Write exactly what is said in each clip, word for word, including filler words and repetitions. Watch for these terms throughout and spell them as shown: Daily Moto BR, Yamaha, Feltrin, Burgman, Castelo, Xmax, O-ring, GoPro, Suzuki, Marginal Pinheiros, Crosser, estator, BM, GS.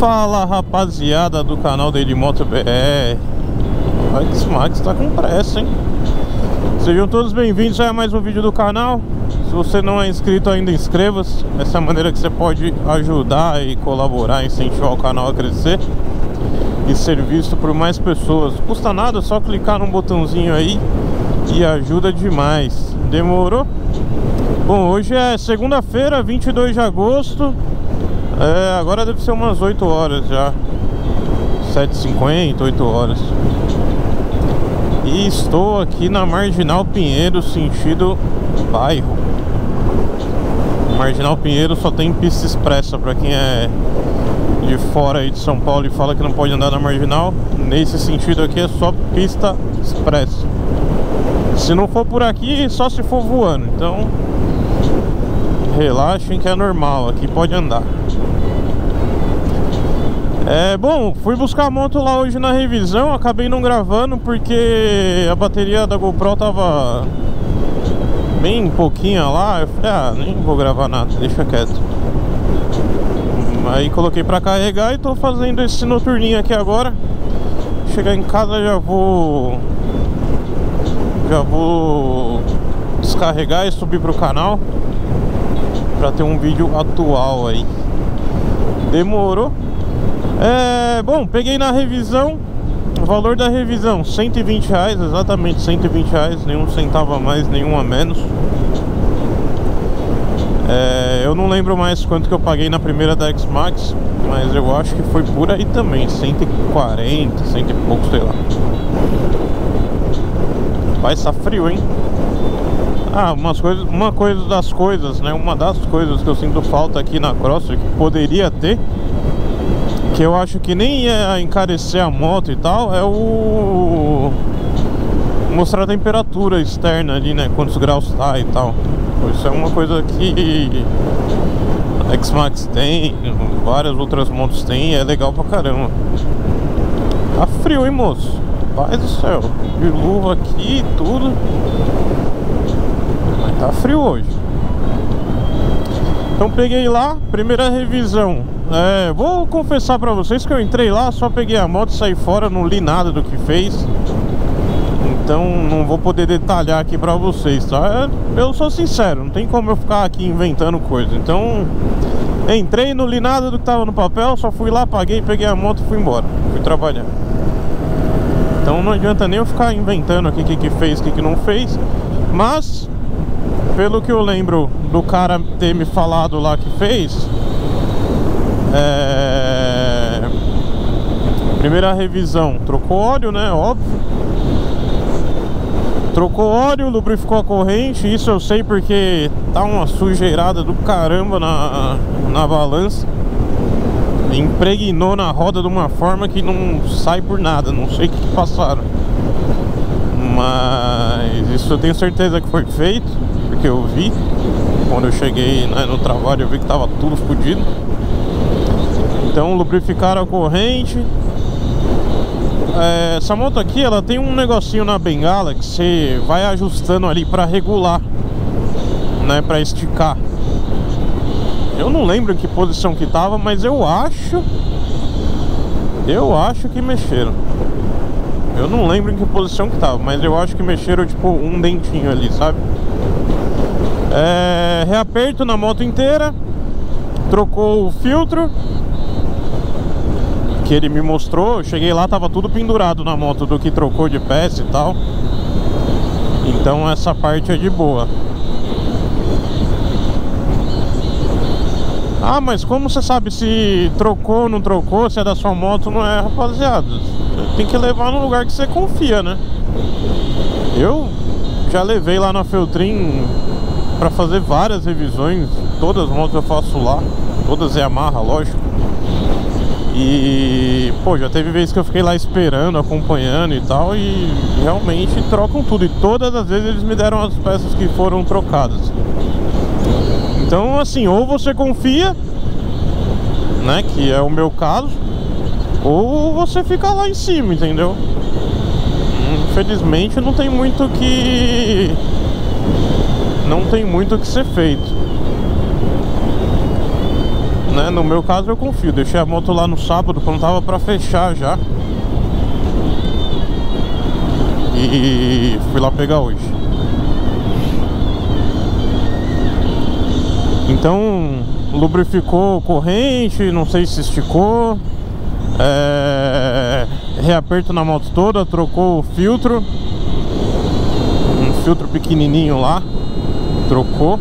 Fala, rapaziada do canal Daily Moto B R. A Xmax tá com pressa, hein? Sejam todos bem-vindos a mais um vídeo do canal. Se você não é inscrito ainda, inscreva-se. Essa é a maneira que você pode ajudar e colaborar, incentivar o canal a crescer e ser visto por mais pessoas. Não custa nada, é só clicar num botãozinho aí e ajuda demais. Demorou? Bom, hoje é segunda-feira, vinte e dois de agosto. É, agora deve ser umas oito horas já, sete e cinquenta, oito horas. E estou aqui na Marginal Pinheiros, sentido bairro. Marginal Pinheiros só tem pista expressa, para quem é de fora aí de São Paulo e fala que não pode andar na Marginal. Nesse sentido aqui é só pista expressa. Se não for por aqui, só se for voando, então relaxem que é normal, aqui pode andar. É, bom, fui buscar a moto lá hoje na revisão, acabei não gravando porque a bateria da GoPro tava bem pouquinha lá. Eu falei, ah, nem vou gravar nada, deixa quieto. Aí coloquei pra carregar e tô fazendo esse noturninho aqui agora. Chegar em casa já vou... Já vou descarregar e subir pro canal pra ter um vídeo atual aí. Demorou? É, bom, peguei na revisão. O valor da revisão, cento e vinte reais, exatamente cento e vinte reais, nenhum centavo a mais, nenhum a menos. É, eu não lembro mais quanto que eu paguei na primeira da Xmax, mas eu acho que foi por aí também, cento e quarenta, cento e pouco, sei lá. Vai estar frio, hein? Ah, umas coisas, uma coisa das coisas, né? Uma das coisas que eu sinto falta aqui na Crosser, que poderia ter, que eu acho que nem ia encarecer a moto e tal, é o... mostrar a temperatura externa ali, né? Quantos graus tá e tal. Isso é uma coisa que a Xmax tem, várias outras motos tem, e é legal pra caramba. Tá frio, hein, moço? Paz do céu, de luva aqui e tudo. Tá frio hoje. Então peguei lá, primeira revisão. É, vou confessar pra vocês que eu entrei lá, só peguei a moto e saí fora, não li nada do que fez. Então não vou poder detalhar aqui pra vocês, tá? Eu sou sincero, não tem como eu ficar aqui inventando coisa. Então entrei, não li nada do que tava no papel, só fui lá, paguei, peguei a moto e fui embora. Fui trabalhar. Então não adianta nem eu ficar inventando aqui o que, que fez, o que, que não fez. Mas... pelo que eu lembro do cara ter me falado lá que fez, é... primeira revisão, trocou óleo, né, óbvio. Trocou óleo, lubrificou a corrente. Isso eu sei porque tá uma sujeirada do caramba na, na balança. Impregnou na roda de uma forma que não sai por nada. Não sei o que passaram, mas isso eu tenho certeza que foi feito, que eu vi quando eu cheguei, né, no trabalho. Eu vi que tava tudo fodido. Então lubrificaram a corrente. É, essa moto aqui, ela tem um negocinho na bengala que você vai ajustando ali pra regular, né, pra esticar. Eu não lembro em que posição que tava, mas eu acho Eu acho que mexeram. Eu não lembro em que posição que tava, mas eu acho que mexeram tipo um dentinho ali, sabe? É, reaperto na moto inteira. Trocou o filtro que ele me mostrou. Eu cheguei lá, tava tudo pendurado na moto do que trocou de peça e tal. Então essa parte é de boa. Ah, mas como você sabe se trocou ou não trocou, se é da sua moto ou não é, rapaziada? Tem que levar num lugar que você confia, né? Eu já levei lá na Feltrin pra fazer várias revisões, todas as motos eu faço lá, todas Yamaha, lógico. E pô, já teve vezes que eu fiquei lá esperando, acompanhando e tal, e realmente trocam tudo, e todas as vezes eles me deram as peças que foram trocadas. Então assim, ou você confia, né, que é o meu caso, ou você fica lá em cima, entendeu? Infelizmente não tem muito que... não tem muito o que ser feito, né? né? No meu caso eu confio, deixei a moto lá no sábado quando tava pra fechar já, e fui lá pegar hoje. Então lubrificou corrente, não sei se esticou, é... reaperto na moto toda, trocou o filtro, um filtro pequenininho lá, trocou.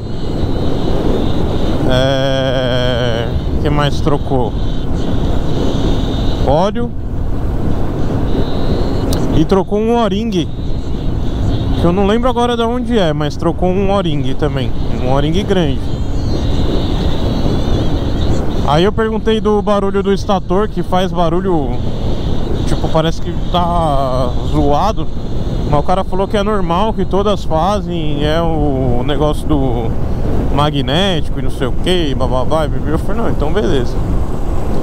É... que mais trocou? Óleo. E trocou um O-ring, que eu não lembro agora de onde é, mas trocou um O-ring também, um O-ring grande. Aí eu perguntei do barulho do estator, que faz barulho, tipo, parece que tá zoado, mas o cara falou que é normal, que todas fazem, é o negócio do magnético e não sei o que, bababá. Eu falei, não, então beleza.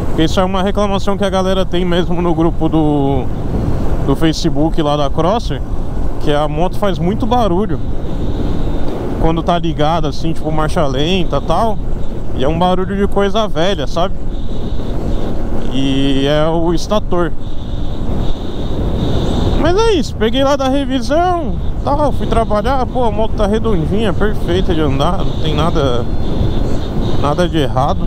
Porque isso é uma reclamação que a galera tem mesmo no grupo do, do Facebook lá da Crosser, que a moto faz muito barulho quando tá ligada assim, tipo marcha lenta e tal, e é um barulho de coisa velha, sabe? E é o estator. Mas é isso, peguei lá da revisão, tal, fui trabalhar, pô, a moto tá redondinha, perfeita de andar, não tem nada, nada de errado.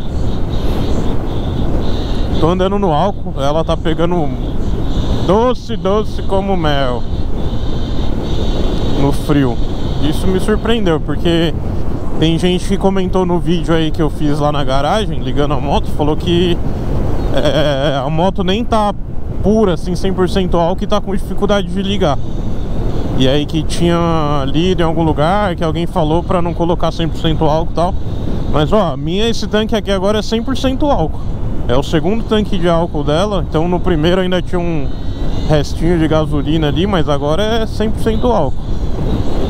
Tô andando no álcool, ela tá pegando doce, doce como mel no frio. Isso me surpreendeu, porque tem gente que comentou no vídeo aí que eu fiz lá na garagem, ligando a moto, falou que é, a moto nem tá pura, assim, cem por cento álcool, e tá com dificuldade de ligar. E aí que tinha lido em algum lugar, que alguém falou pra não colocar cem por cento álcool e tal. Mas ó, a minha, esse tanque aqui agora é cem por cento álcool. É o segundo tanque de álcool dela. Então no primeiro ainda tinha um restinho de gasolina ali, mas agora é cem por cento álcool.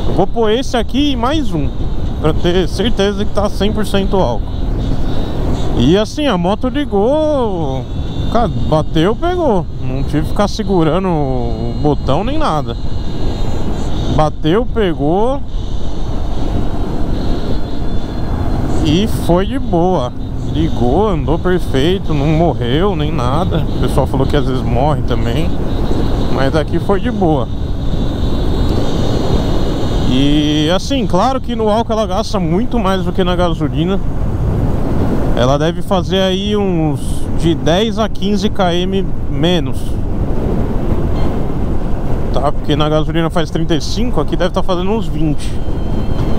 Eu vou pôr esse aqui e mais um, pra ter certeza que tá cem por cento álcool. E assim, a moto ligou, bateu, pegou. Não tive que ficar segurando o botão nem nada. Bateu, pegou. E foi de boa. Ligou, andou perfeito, não morreu nem nada. O pessoal falou que às vezes morre também, mas aqui foi de boa. E assim, claro que no álcool ela gasta muito mais do que na gasolina. Ela deve fazer aí uns de dez a quinze quilômetros menos, tá? Porque na gasolina faz trinta e cinco, aqui deve estar fazendo uns vinte.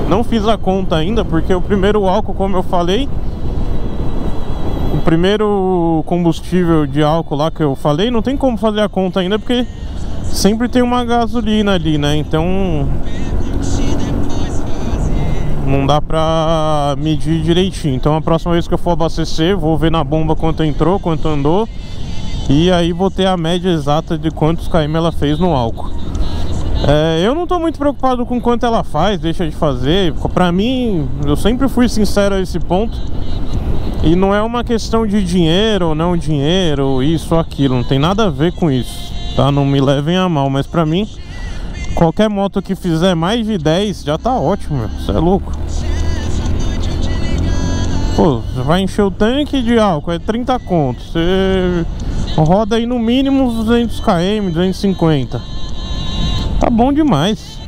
Não fiz a conta ainda, porque o primeiro álcool, como eu falei, o primeiro combustível de álcool lá que eu falei, não tem como fazer a conta ainda, porque sempre tem uma gasolina ali, né? Então não dá pra medir direitinho. Então a próxima vez que eu for abastecer, vou ver na bomba quanto entrou, quanto andou, e aí vou ter a média exata de quantos quilômetros ela fez no álcool. É, eu não tô muito preocupado com quanto ela faz, deixa de fazer. Pra mim, eu sempre fui sincero a esse ponto. E não é uma questão de dinheiro ou não dinheiro, isso ou aquilo, não tem nada a ver com isso, tá? Não me levem a mal, mas pra mim, qualquer moto que fizer mais de dez já tá ótimo, meu. Isso é louco. Pô, você vai encher o tanque de álcool, é trinta contos, você roda aí no mínimo uns duzentos quilômetros, duzentos e cinquenta. Tá bom demais.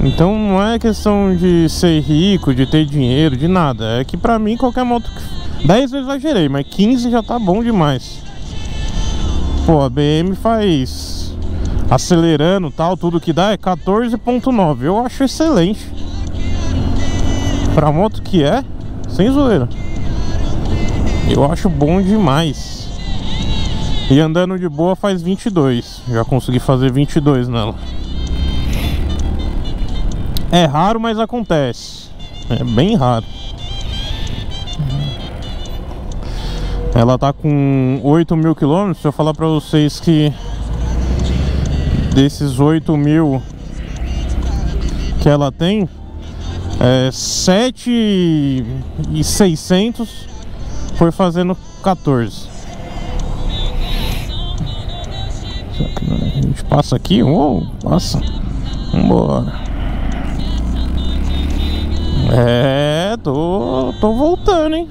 Então não é questão de ser rico, de ter dinheiro, de nada. É que pra mim qualquer moto que... dez eu exagerei, mas quinze já tá bom demais. Pô, a B M faz, acelerando tal, tudo que dá, é quatorze ponto nove. Eu acho excelente pra moto que é, sem zoeira. Eu acho bom demais. E andando de boa faz vinte e dois. Já consegui fazer vinte e dois nela. É raro, mas acontece. É bem raro. Ela tá com oito mil quilômetros. Se eu falar pra vocês que desses oito mil que ela tem, é sete mil e seiscentos foi fazendo quatorze. A gente passa aqui. Uou, passa. Vambora. É, tô, tô voltando, hein?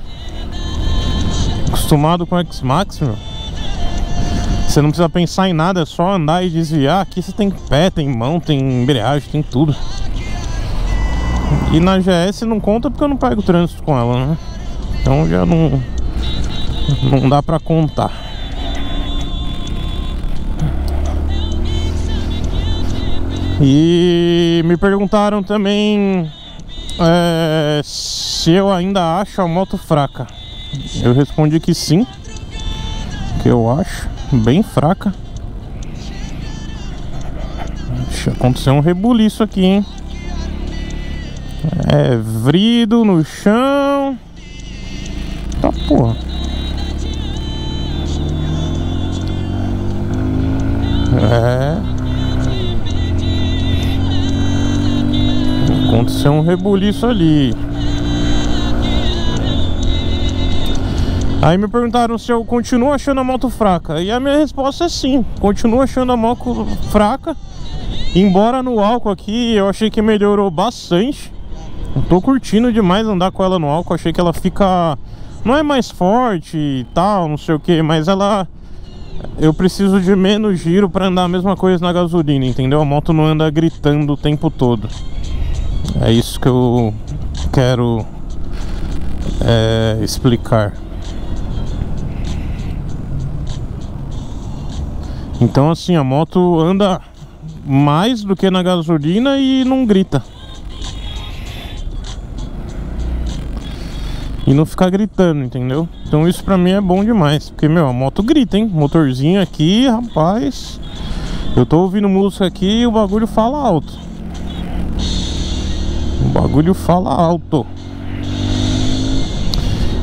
Acostumado com o Xmax, meu, você não precisa pensar em nada, é só andar e desviar. Aqui você tem pé, tem mão, tem embreagem, tem tudo. E na G S não conta porque eu não pego trânsito com ela, né? Então já não, não dá pra contar. E me perguntaram também é, se eu ainda acho a moto fraca. Eu respondi que sim, que eu acho bem fraca. Deixa acontecer um rebuliço aqui, hein? É vrido no chão. Tá, porra. É. Aconteceu um rebuliço ali. Aí me perguntaram se eu continuo achando a moto fraca. E a minha resposta é sim, continuo achando a moto fraca. Embora no álcool aqui eu achei que melhorou bastante. Eu tô curtindo demais andar com ela no álcool. Achei que ela fica... não é mais forte e tal, não sei o que, mas ela... eu preciso de menos giro pra andar a mesma coisa na gasolina, entendeu? A moto não anda gritando o tempo todo. É isso que eu quero é, explicar. Então assim, a moto anda mais do que na gasolina e não grita. E não ficar gritando, entendeu? Então isso pra mim é bom demais. Porque, meu, a moto grita, hein? Motorzinho aqui, rapaz. Eu tô ouvindo música aqui e o bagulho fala alto. O bagulho fala alto.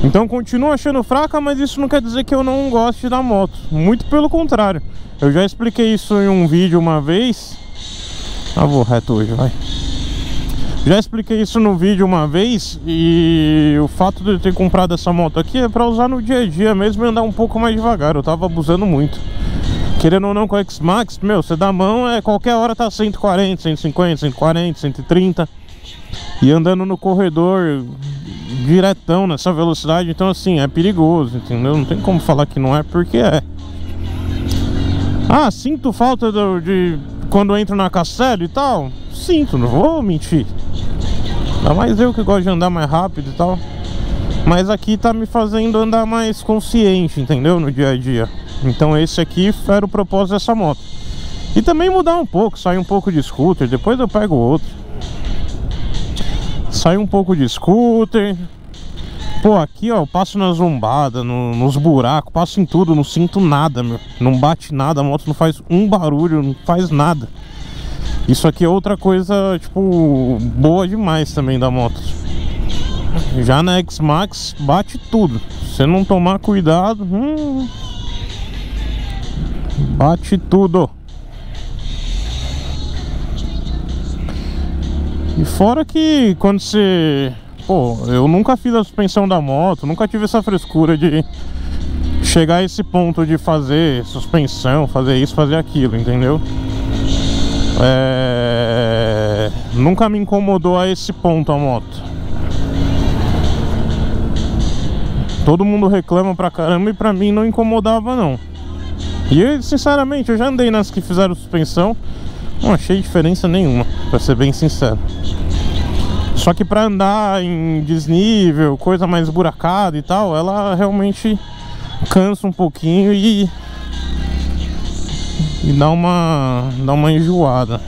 Então continuo achando fraca, mas isso não quer dizer que eu não goste da moto. Muito pelo contrário. Eu já expliquei isso em um vídeo uma vez. Ah, vou reto hoje, vai. Já expliquei isso no vídeo uma vez, e o fato de eu ter comprado essa moto aqui é pra usar no dia a dia mesmo e andar um pouco mais devagar. Eu tava abusando muito. Querendo ou não, com a Xmax, meu, você dá a mão, é, qualquer hora tá cento e quarenta, cento e cinquenta, cento e quarenta, cento e trinta. E andando no corredor diretão nessa velocidade, então assim, é perigoso, entendeu? Não tem como falar que não é, porque é. Ah, sinto falta do, de quando eu entro na Castelo e tal? Sinto, não vou mentir. Ainda mais eu que gosto de andar mais rápido e tal. Mas aqui tá me fazendo andar mais consciente, entendeu? No dia a dia. Então esse aqui era o propósito dessa moto. E também mudar um pouco, sair um pouco de scooter. Depois eu pego outro. Sair um pouco de scooter. Pô, aqui ó, eu passo na zombada, no, nos buracos, passo em tudo, não sinto nada, meu. Não bate nada, a moto não faz um barulho, não faz nada. Isso aqui é outra coisa, tipo, boa demais também da moto. Já na Xmax bate tudo. Se você não tomar cuidado, hum, bate tudo. E fora que quando você... pô, eu nunca fiz a suspensão da moto, nunca tive essa frescura de chegar a esse ponto de fazer suspensão, fazer isso, fazer aquilo, entendeu? É... nunca me incomodou a esse ponto a moto. Todo mundo reclama pra caramba e pra mim não incomodava, não. E eu, sinceramente, eu já andei nas que fizeram suspensão, não achei diferença nenhuma, pra ser bem sincero. Só que pra andar em desnível, coisa mais buracada e tal, ela realmente cansa um pouquinho e... e dá uma, dá uma enjoada.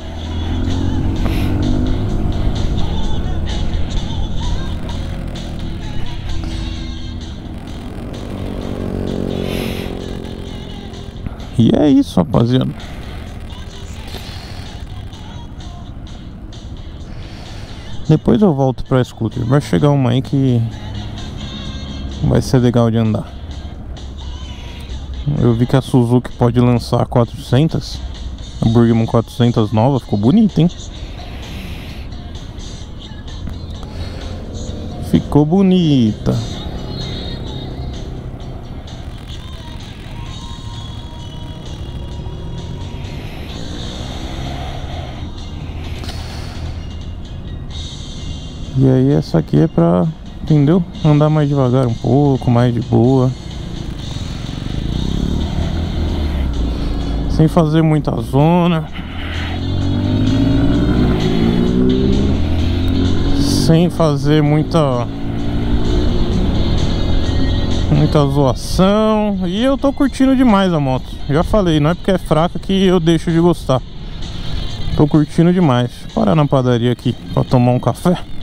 E é isso, rapaziada. Depois eu volto pra scooter. Vai chegar uma aí que vai ser legal de andar. Eu vi que a Suzuki pode lançar quatrocentos. A Burgman quatrocentos nova. Ficou bonita, hein? Ficou bonita. E aí essa aqui é pra, entendeu? Andar mais devagar um pouco, mais de boa. sem fazer muita zona, sem fazer muita muita zoação. E eu tô curtindo demais a moto. Já falei, não é porque é fraca que eu deixo de gostar. Tô curtindo demais. Vou parar na padaria aqui pra tomar um café.